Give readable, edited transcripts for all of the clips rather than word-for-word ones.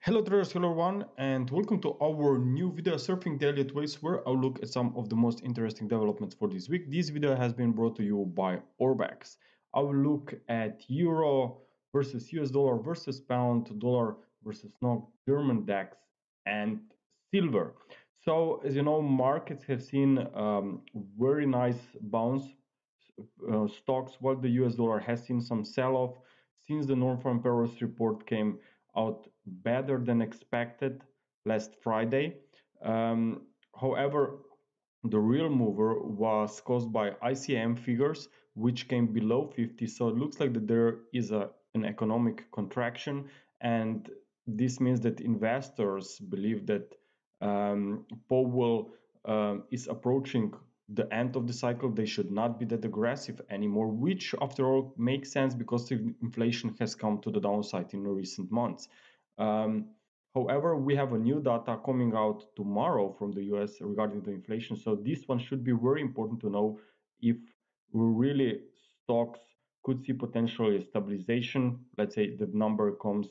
Hello traders, hello everyone, and welcome to our new video surfing the Elliott Waves, where I'll look at some of the most interesting developments for this week. This video has been brought to you by Orbex. I will look at euro versus US dollar versus pound, dollar versus NOK, German DAX, and silver. So as you know, markets have seen very nice bounce. Stocks, while the US dollar has seen some sell-off since the nonfarm payrolls report came out better than expected last Friday. However, the real mover was caused by ICM figures, which came below 50. So it looks like that there is an economic contraction, and this means that investors believe that Powell is approaching the end of the cycle. They should not be that aggressive anymore, which after all makes sense because inflation has come to the downside in recent months. However, we have a new data coming out tomorrow from the US regarding the inflation, so this one should be very important to know if really stocks could see potentially stabilization. Let's say the number comes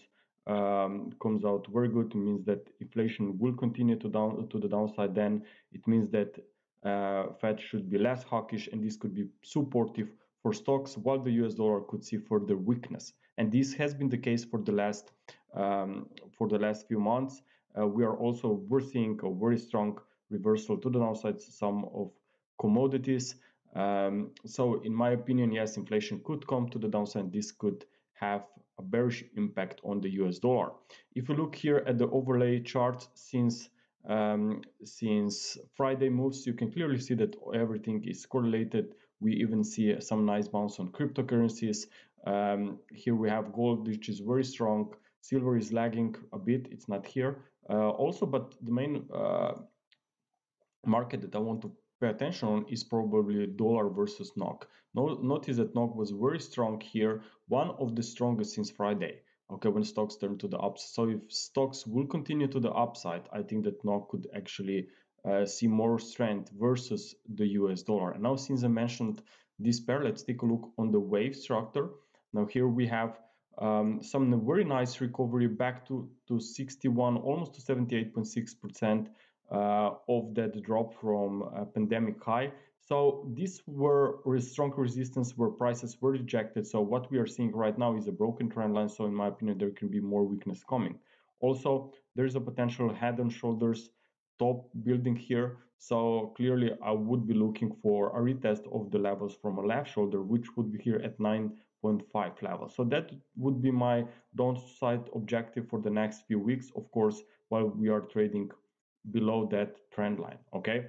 out very good, it means that inflation will continue to the downside. Then it means that Fed should be less hawkish, and this could be supportive for stocks, while the US dollar could see further weakness. And this has been the case for the last few months. We're seeing a very strong reversal to the downside some of commodities. So in my opinion, yes, inflation could come to the downside. This could have a bearish impact on the US dollar. If you look here at the overlay chart since Friday moves, you can clearly see that everything is correlated. We even see some nice bounce on cryptocurrencies. Here we have gold, which is very strong. Silver is lagging a bit, it's not here also, but the main market that I want to pay attention on is probably dollar versus NOK. Notice that NOK was very strong here, one of the strongest since Friday. Okay, when stocks turn to the upside. So if stocks will continue to the upside, I think that NOK could actually see more strength versus the US dollar. And now, since I mentioned this pair, let's take a look on the wave structure. Now here we have some very nice recovery back to 61, almost to 78.6% of that drop from a pandemic high. So these were strong resistance where prices were rejected. So what we are seeing right now is a broken trend line. So in my opinion, there can be more weakness coming. Also, there is a potential head and shoulders top building here. So clearly, I would be looking for a retest of the levels from a left shoulder, which would be here at 9.5 level. So that would be my downside objective for the next few weeks, of course, while we are trading below that trend line. Okay.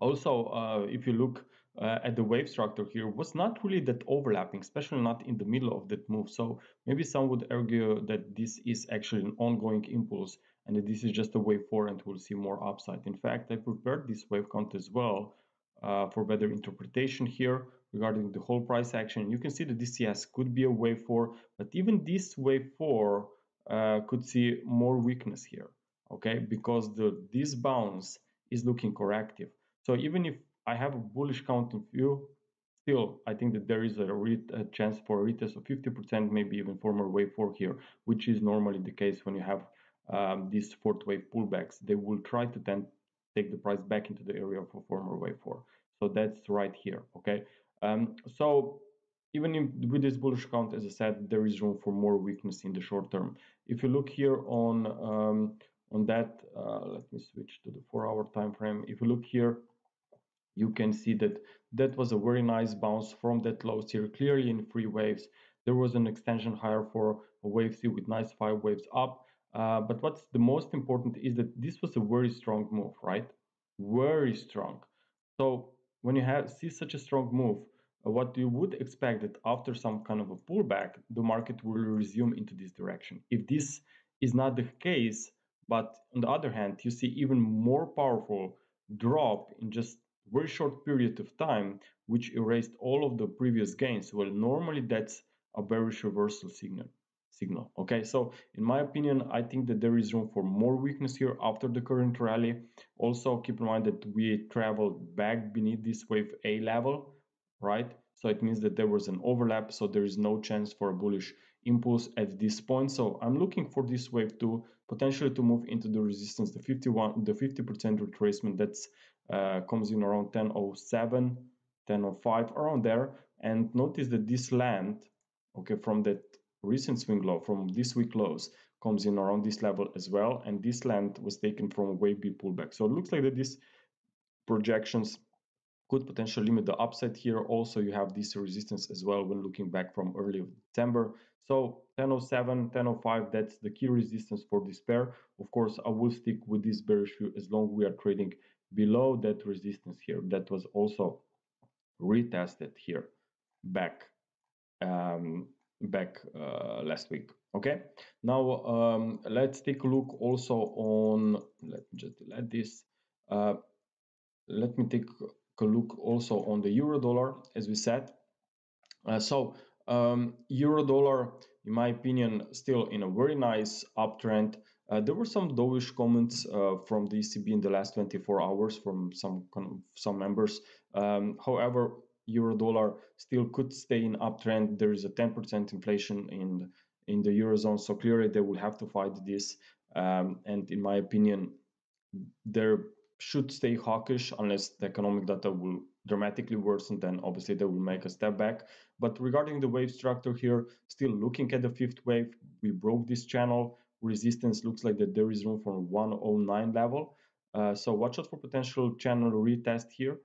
Also, if you look at the wave structure here, was not really that overlapping, especially not in the middle of that move. So maybe some would argue that this is actually an ongoing impulse and that this is just a wave four and we'll see more upside. In fact, I prepared this wave count as well for better interpretation here regarding the whole price action. You can see that this, yes, could be a wave four, but even this wave four could see more weakness here, okay? Because this bounce is looking corrective. So even if I have a bullish count in view, still I think that there is a chance for a retest of 50%, maybe even former wave 4 here, which is normally the case when you have these fourth wave pullbacks. They will try to then take the price back into the area for former wave 4. So that's right here, okay? So even with this bullish count, as I said, there is room for more weakness in the short term. If you look here on that, let me switch to the 4-hour time frame. If you look here, you can see that that was a very nice bounce from that low here, clearly in three waves. There was an extension higher for a wave C with nice 5 waves up. But what's the most important is that this was a very strong move, right? Very strong. So when you see such a strong move, what you would expect that after some kind of a pullback, the market will resume into this direction. If this is not the case, but on the other hand, you see even more powerful drop in just very short period of time, which erased all of the previous gains. Well, normally that's a bearish reversal signal. Okay, so in my opinion, I think that there is room for more weakness here after the current rally. Also, keep in mind that we traveled back beneath this wave A level, right? So it means that there was an overlap, so there is no chance for a bullish impulse at this point. So I'm looking for this wave to potentially to move into the resistance, the 50% retracement that's comes in around 10.07, 10.05, around there. And notice that this land, okay, from that recent swing low, from this week lows, comes in around this level as well, and this land was taken from a wave B pullback. So it looks like that these projections could potentially limit the upside here. Also, you have this resistance as well when looking back from early December. So 10.07, 10.05, that's the key resistance for this pair. Of course, I will stick with this bearish view as long as we are trading below that resistance here. That was also retested here back last week. Okay, now let's take a look also on, let me just delete this, let me take a look also on the euro dollar, as we said. Euro dollar, in my opinion, still in a very nice uptrend. There were some dovish comments from the ECB in the last 24 hours from some members. However, euro dollar still could stay in uptrend. There is a 10% inflation in the eurozone, so clearly they will have to fight this, and in my opinion they should stay hawkish unless the economic data will dramatically worsen. Then obviously they will make a step back. But regarding the wave structure here, still looking at the fifth wave, we broke this channel resistance. Looks like that there is room for 109 level, so watch out for potential channel retest here.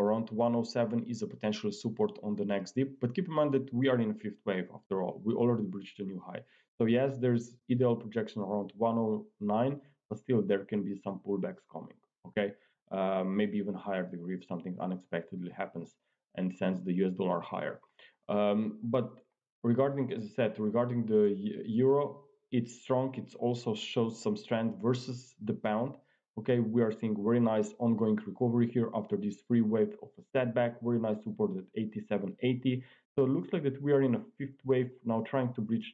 Around 107 is a potential support on the next dip, but keep in mind that we are in a fifth wave after all. We already breached a new high. So yes, there's ideal projection around 109, but still there can be some pullbacks coming, okay? Maybe even higher degree if something unexpectedly happens and sends the US dollar higher. But regarding, as I said, regarding the euro, it's strong. It also shows some strength versus the pound. Okay, we are seeing very nice ongoing recovery here after this free wave of a setback. Very nice support at 87.80. So it looks like that we are in a fifth wave now, trying to breach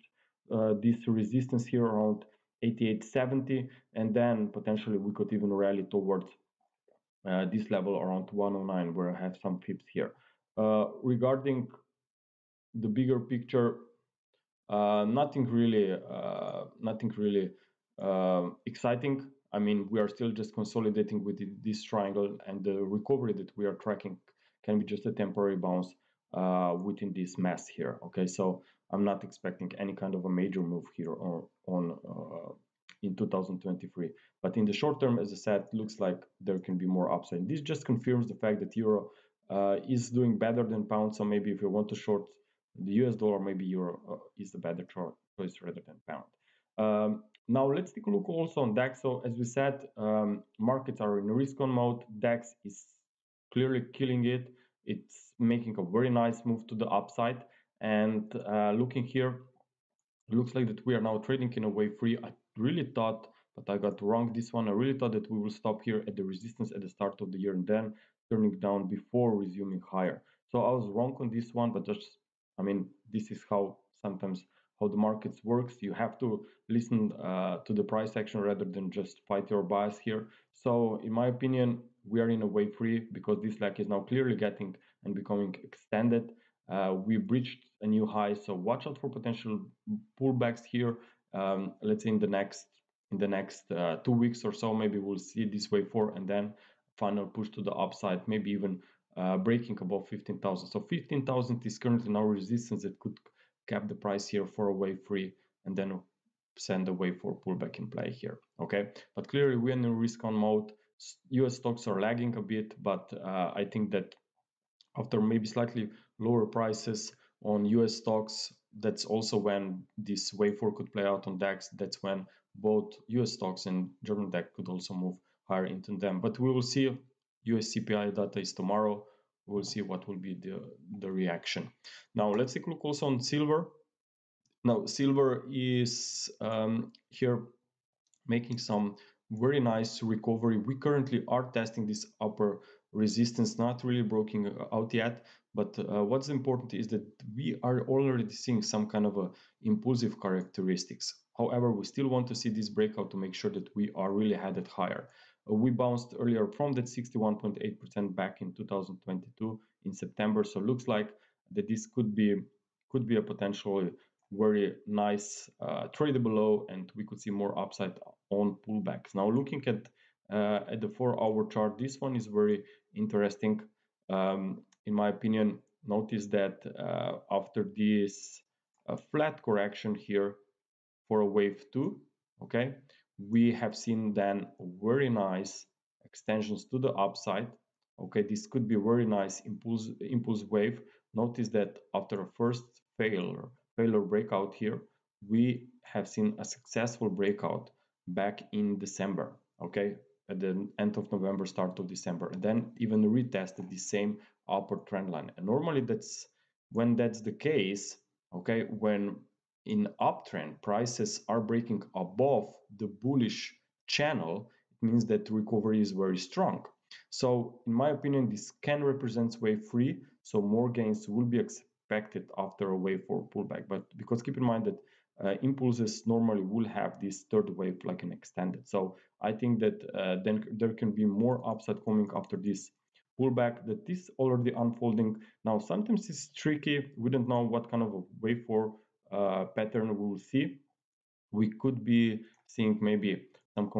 this resistance here around 88.70, and then potentially we could even rally towards this level around 109, where I have some pips here. Regarding the bigger picture, nothing really exciting. I mean, we are still just consolidating with this triangle, and the recovery that we are tracking can be just a temporary bounce within this mess here. Okay, so I'm not expecting any kind of a major move here in 2023. But in the short term, as I said, looks like there can be more upside. This just confirms the fact that euro is doing better than pound. So maybe if you want to short the US dollar, maybe euro is the better choice rather than pound. Now let's take a look also on DAX. So as we said, markets are in risk-on mode. DAX is clearly killing it. It's making a very nice move to the upside. And looking here, looks like that we are now trading in a wave three. I really thought, but I got wrong this one. I really thought that we will stop here at the resistance at the start of the year and then turning down before resuming higher. So I was wrong on this one, but just, I mean, this is how sometimes how the markets works. You have to listen to the price action rather than just fight your bias here. So in my opinion, we are in a wave three because this lag is now clearly getting and becoming extended. We breached a new high, so watch out for potential pullbacks here. Let's say in the next 2 weeks or so, maybe we'll see this wave four and then final push to the upside, maybe even breaking above 15,000. So 15,000 is currently now resistance that could cap the price here for a wave three and then send a wave four pullback in play here. Okay, but clearly we're in a risk on mode. US stocks are lagging a bit, but I think that after maybe slightly lower prices on US stocks, that's also when this wave four could play out on DAX. That's when both US stocks and German DAX could also move higher into them. But we will see. US CPI data is tomorrow. We'll see what will be the reaction. Now let's take a look also on silver. Now silver is here making some very nice recovery. We currently are testing this upper resistance, not really broken out yet, but what's important is that we are already seeing some kind of a impulsive characteristics. However, we still want to see this breakout to make sure that we are really headed higher. We bounced earlier from that 61.8% back in 2022 in September. So it looks like that this could be a potentially very nice tradable low, and we could see more upside on pullbacks. Now looking at the 4-hour chart, this one is very interesting. In my opinion, notice that after this flat correction here for a wave 2, okay, we have seen then very nice extensions to the upside. Okay, this could be very nice impulse wave. Notice that after a first failure breakout here, we have seen a successful breakout back in December, okay, at the end of November, start of December, and then even retested the same upward trend line. And normally that's when that's the case, okay, when in uptrend prices are breaking above the bullish channel, it means that recovery is very strong. So in my opinion, this can represent wave 3, so more gains will be expected after a wave 4 pullback. But because keep in mind that impulses normally will have this third wave like an extended. So I think that then there can be more upside coming after this pullback that is already unfolding. Now sometimes it's tricky, we don't know what kind of a wave 4 pattern we will see. We could be seeing maybe some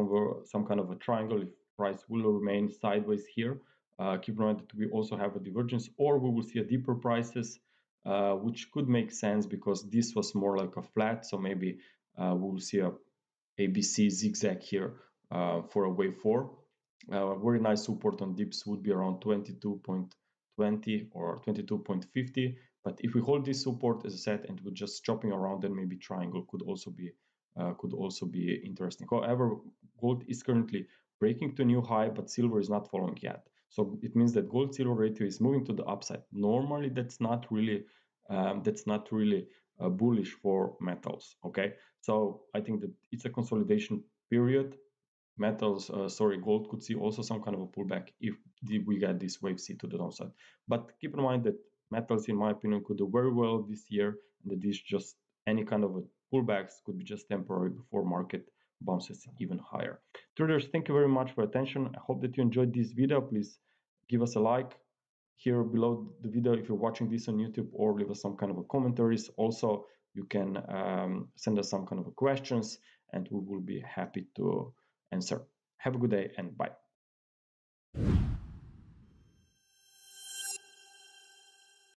kind of a triangle if price will remain sideways here. Keep in mind that we also have a divergence, or we will see a deeper prices, which could make sense because this was more like a flat. So maybe we'll see a ABC zigzag here for a wave 4. Very nice support on dips would be around 22.20 or 22.50. But if we hold this support, as I said, and we're just chopping around, then maybe triangle could also be interesting. However, gold is currently breaking to new high, but silver is not following yet. So it means that gold-silver ratio is moving to the upside. Normally, that's not really bullish for metals. Okay, so I think that it's a consolidation period. Gold could see also some kind of a pullback if we get this wave C to the downside. But keep in mind that metals, in my opinion, could do very well this year, and that this just any kind of a pullbacks could be just temporary before market bounces even higher. Traders, thank you very much for your attention. I hope that you enjoyed this video. Please give us a like here below the video if you're watching this on YouTube, or leave us some kind of a commentaries. Also, you can send us some kind of a questions, and we will be happy to answer. Have a good day and bye.